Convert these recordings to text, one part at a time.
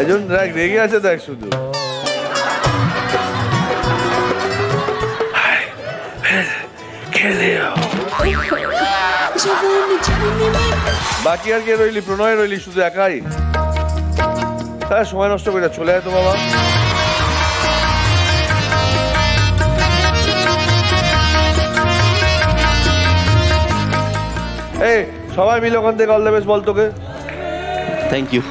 একজন রাগ রেগে আছে দেখ শুধু। বাকি আর কে রইলি? প্রণয় রইলি শুধু একাই। তার সময় নষ্ট করে চলে আয় তো বাবা। এই সবাই মিলে ওখান থেকে অল দ্য বেস্ট বল তোকে। Thank you.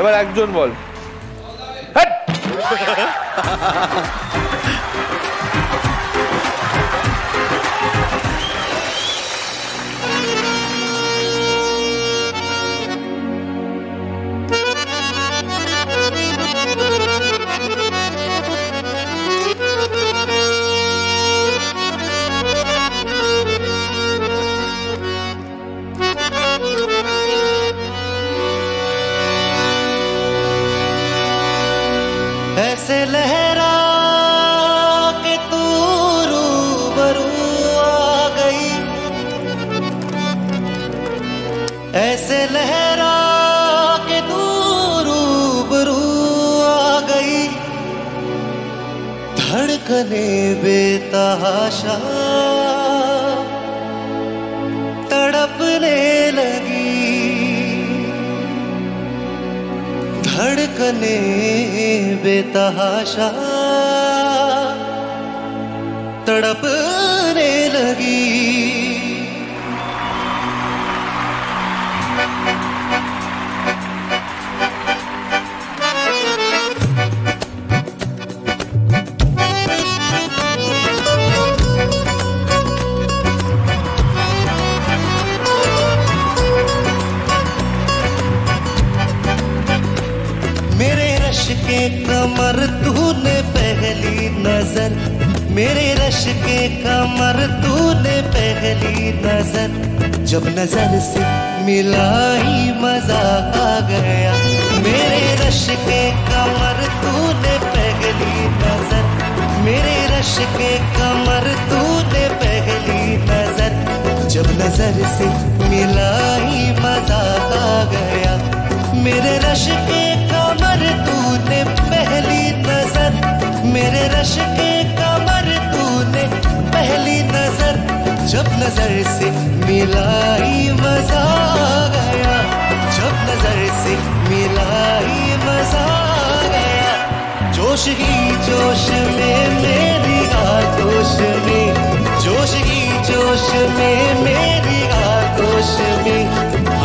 এবার একজন বল। ऐसे लहरा के तू रूबरू आ गई, ऐसे लहरा के तू रूबरू आ गई, धड़कने बेतहाशा तड़पने लगी, धड़कने बेतहाशा तड़पने लगी। मेरे रश्के कमर तूने पहली नजर, मेरे रश्के कमर तूने पहली नजर, जब नजर से मिलाई मजा आ गया। मेरे रश्के कमर तूने पहली नजर, मेरे रश्के कमर तूने पहली नजर, जब नजर से मिलाई मजा आ गया। मेरे रश्के कमर तूने पहली नजर, मेरे रश्के कमर तूने पहली नजर, जब नजर से मिलाई मजा आ गया, जब नजर से मिलाई मजा आ गया। जोश ही जोश में मेरी आगोश में, जोश ही जोश में मेरी आगोश में,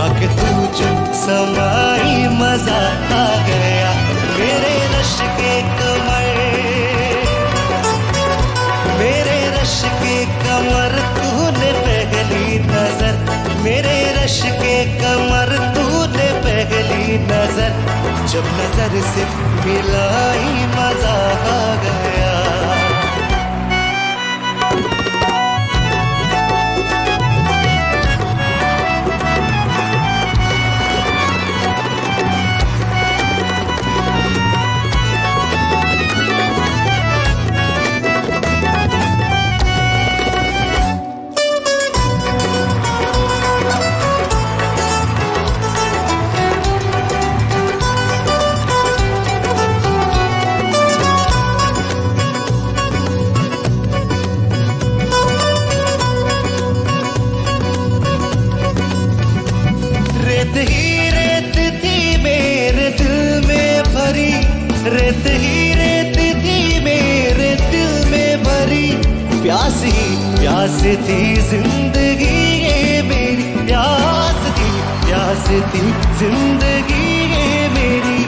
आके तू जो समाई मजा आ गया। मेरे रश्के कमर, मेरे रश्के कमर तूने पहली नजर, मेरे रश्के कमर तूने पहली नजर, जब नजर से मिलाई मजा आ गया। प्यास थी जिंदगी ये मेरी, प्यास थी जिंदगी ये मेरी,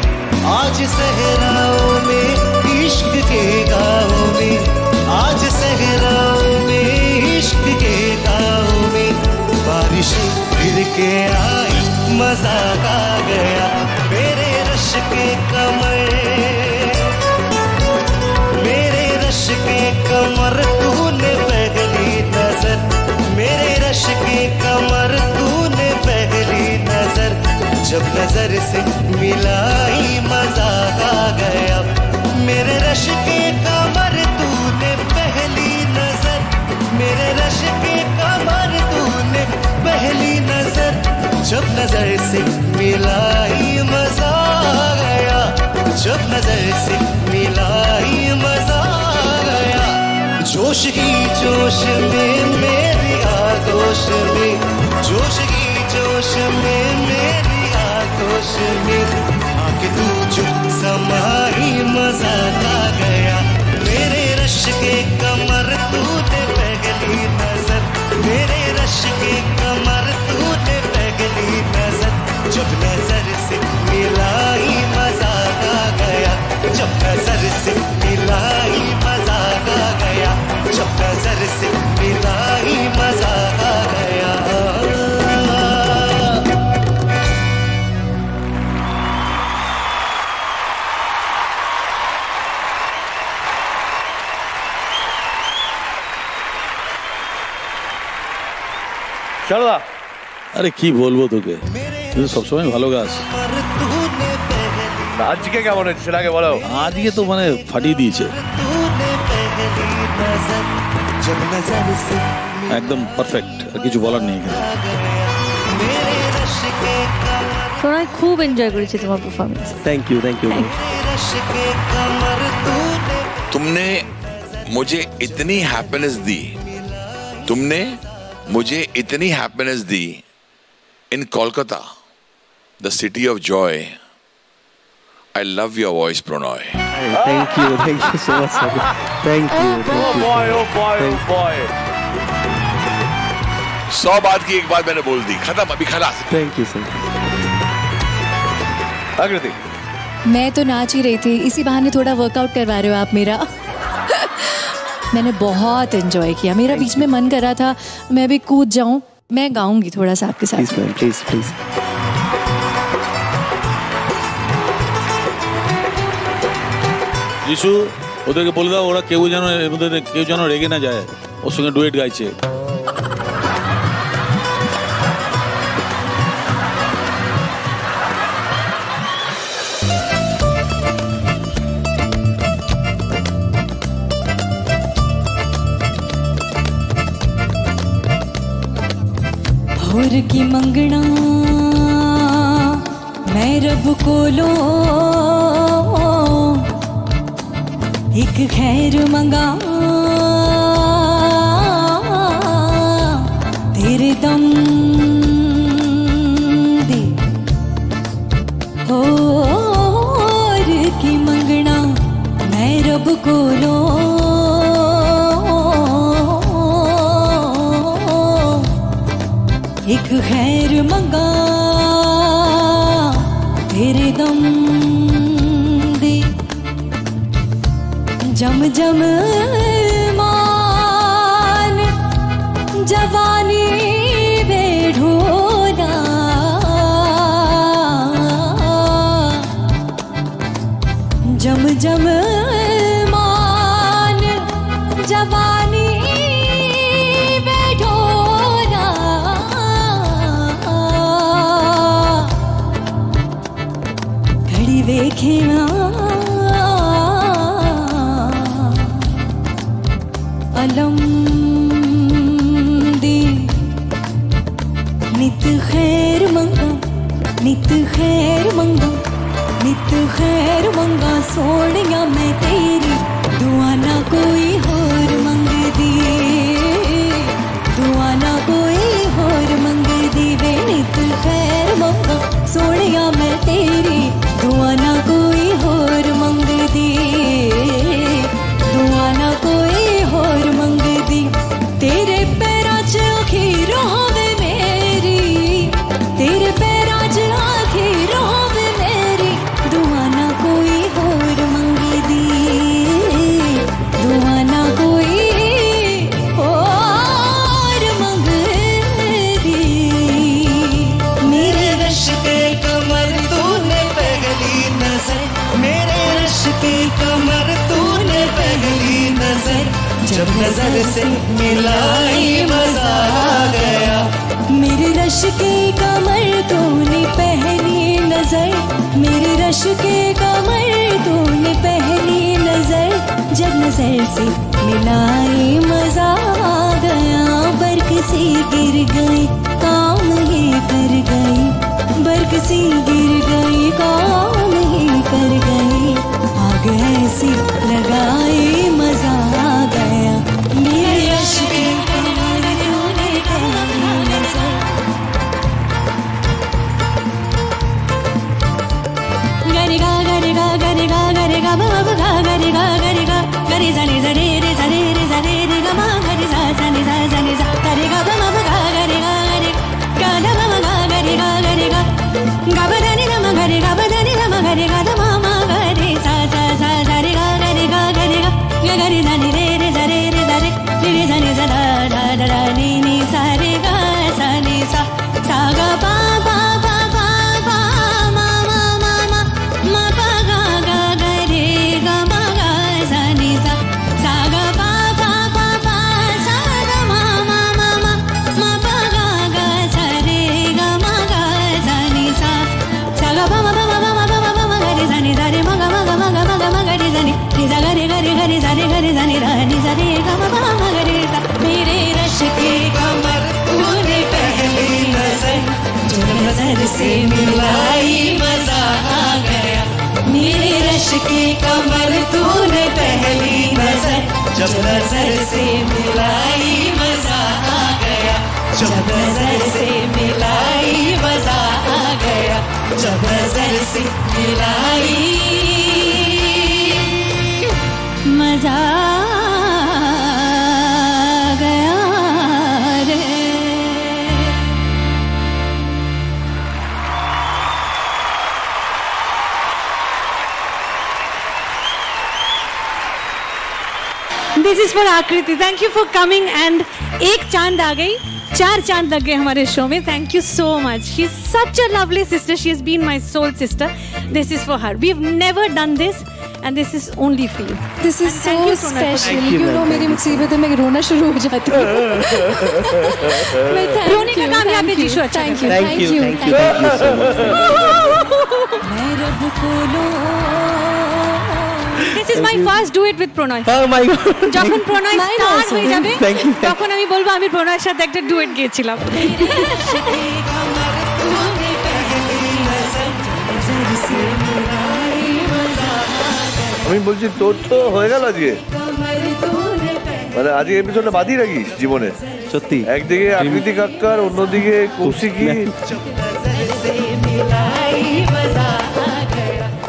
आज सहराओं में इश्क के गाँव में, आज सहराओं में इश्क के गाँव में, बारिश फिर के आई मजा आ गया। मेरे रश्के कमर, मेरे रश्के कमर तूने पहली नजर, मेरे रश्के कमर तूने पहली नजर, जब नजर से मिलाई मजा आ गया। मेरे रश्के कमर तूने पहली नजर, मेरे रश्के कमर तूने पहली नजर, जब नजर से मिला ही मजा आ गया, जब नजर से मिला ही मजा आ गया। जोश की जोश में मेरी आगोश में, जोश की जोश में मेरी आगोश में आके तू जो समा ही मजा आ गया। मेरे रश्के कमर तूने पहली नजर, मेरे रश्के कमर तूने पहली नजर, जब नजर से मिला ही मजा आ गया, जब नजर से मिला ही मजा आ गया, जब नजर से मिला ही मजा आ गया। चलो अरे की बोलबो तुके तुम सब समय ভালো গাছ আজকে কেমন হচ্ছে লাগে বলো আজকে তো মানে ফাটিয়ে দিয়েছে একদম পারফেক্ট আর কিছু বলার নেই সবাই খুব এনজয় করেছে তোমার পারফরম্যান্স थैंक यू तुमने मुझे इतनी हैप्पीनेस दी तुमने मुझे इतनी हैप्पीनेस दी in Kolkata the city of joy I love your voice Pranoy thank you so much sir thank you oh boy oh boy oh boy 100 बात की एक बात मैंने बोल दी खत्म अभी खलास थैंक यू सर आकृति मैं तो नाच ही रही थी इसी बहाने थोड़ा वर्कआउट करवा रहे हो आप मेरा मैंने बहुत एंजॉय किया मेरा बीच में मन कर रहा था मैं भी कूद जाऊं मैं गाऊंगी थोड़ा सा आपके साथ प्लीज प्लीज प्लीज যিশু ওদেরকে বলে দাও ওরা কেউ যেন রেগে না যায় ওর সঙ্গে ডুয়েট গাইছে भोर की मंगना मैं रब को लो एक खैर मंगा तेरे दम दे भोर की मंगना मैं रब को लो एक खैर मंगा तेरे दम दे जम जम मान जवानी बेढोना जम जम मान जवानी देखना अलम दी नित खैर मंगा सोनिया मैं तेरी दुआ ना कोई होर मंग दी वे नित खैर मंगा सोनिया मैं तेरी दुआ ना कोई होर मंग दी दुआ ना कोई होर मंग दी तेरे पैरां च आखिर होवे मेरी तेरे पैरां च आखिर होवे मेरी दुआ ना कोई होर मंग दी दुआ ना कोई होर मंग दी मेरे रश्के कमर तूने मेरे रश्के कमर तूने पहली नजर जब नजर से मिला ही मजा आ गया मेरे रश्के कमर तूने पहली नजर मेरे रश्के कमर तूने पहली नजर जब नजर से मिला ही मजा आ गया पर किसी गिर गई काम ही कर गई गर्ग सी गिर गई कौन नहीं कर गई, आग ऐसी लगाए मजा आ गया। मेरे रश्के कमर तूने कहा नज़र, गरेगा गरेगा गरेगा गरेगा बाबा गरेगा गरेगा गरे जाने जरे रे जरे रे जरे रे गमा गरे जा जाने जा जाने जा गरेगा बाबा गरेगा गरेगा गमा गा गरेगा गरेगा गबधने गमा गरेगा गबधने गमा गरेगा गमा गरे जा जा जा गरेगा गरेगा गरेगा गरे जाने रे जरे रे जरे रे जाने जा डा डा डा नी नी सा रे गा सा नी सा सा गा पा पा पा पा पा मा मा मा मा मा पा गा गा गरे गमा गा सा नी सा सा गा पा पा पा पा सा गा मा मा मा मा पा गा गा सा रे गमा गा सा नी सा सा गा पा पा पा पा पा पा गरे जाने रे मा गा मा गा मा गा मा गा गरे जाने रे जा गरे जाने रा नी जा रे गा मा मा गरे सा। मेरे रश्के कमर तूने पहली नजर, जो नजर से मिलाई मजा आ गया। मेरे रश्के कमर तूने पहली नजर, जब नजर से मिलाई मजा आ गया। जब नजर से मिलाई मजा आ गया। जब नजर से मिलाई मजा This is for Akriti. Thank you for coming and एक चांद आ गई, चार चांद लग गए हमारे शो में. Thank you so much. She's such a lovely sister. She has been my soul sister. This is for her. We've never done this and this is only for you. This is so special. You know मेरी मुसीबत है मैं रोना शुरू हो जाती हूँ. रोने का काम यहाँ पे जीशु. Thank you. Thank you. Thank you so much. This is my first do it with Pranay. Oh my god. যখন Pranay star হয়ে যাবে তখন আমি বলবো আমি Pranayর সাথে একটা ডুয়েট গেয়েছিলাম. আমি বলছি তোর তো হয়ে গেল আজকে, মানে আজকে এপিসোডটা বাদই রাখিস জীবনে সত্যি. একদিকে আকৃতি কাক্কার, অন্যদিকে কৌশিকী,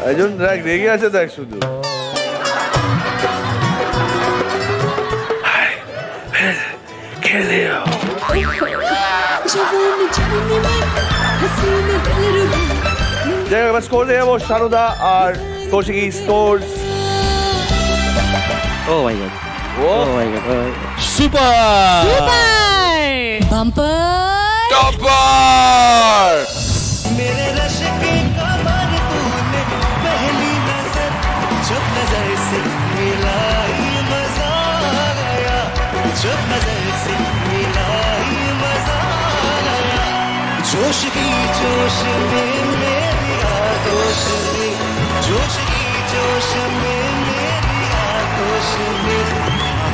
একজন রেগে আছে দেখ শুধু. स्कोर दिया वो शानुदा और Kaushiki score. Oh my god, oh my god, super bumper topper. मेरे रश्के कमर तूने पहली नजर, जब नजर से मिलाई मजा आ गया. जब नजर से मिलाई मजा आ गया. जोश की जोश में जोश में, जोश की जोश में मेरी आगोश में,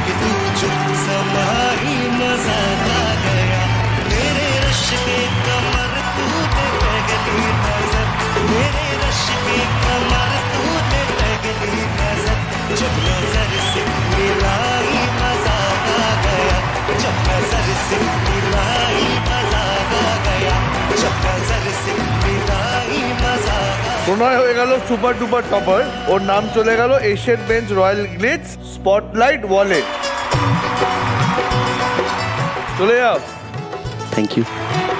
कि तू चुप समाई मजा आ गया. मेरे रश्के कमर तूने पहली नजर, मेरे रश्के कमर तूने पहली नजर, जब नजर से मिलाई मजा आ गया. जब नजर से मिलाई मजा आ गया. जब नजर से मिलाई मजा. प्रणय हो गल सुपर डुपर टॉपर और नाम चले गल Asian bench royal glitch spotlight wallet. चले जाओ. Thank you.